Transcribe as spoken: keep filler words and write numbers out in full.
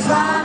It's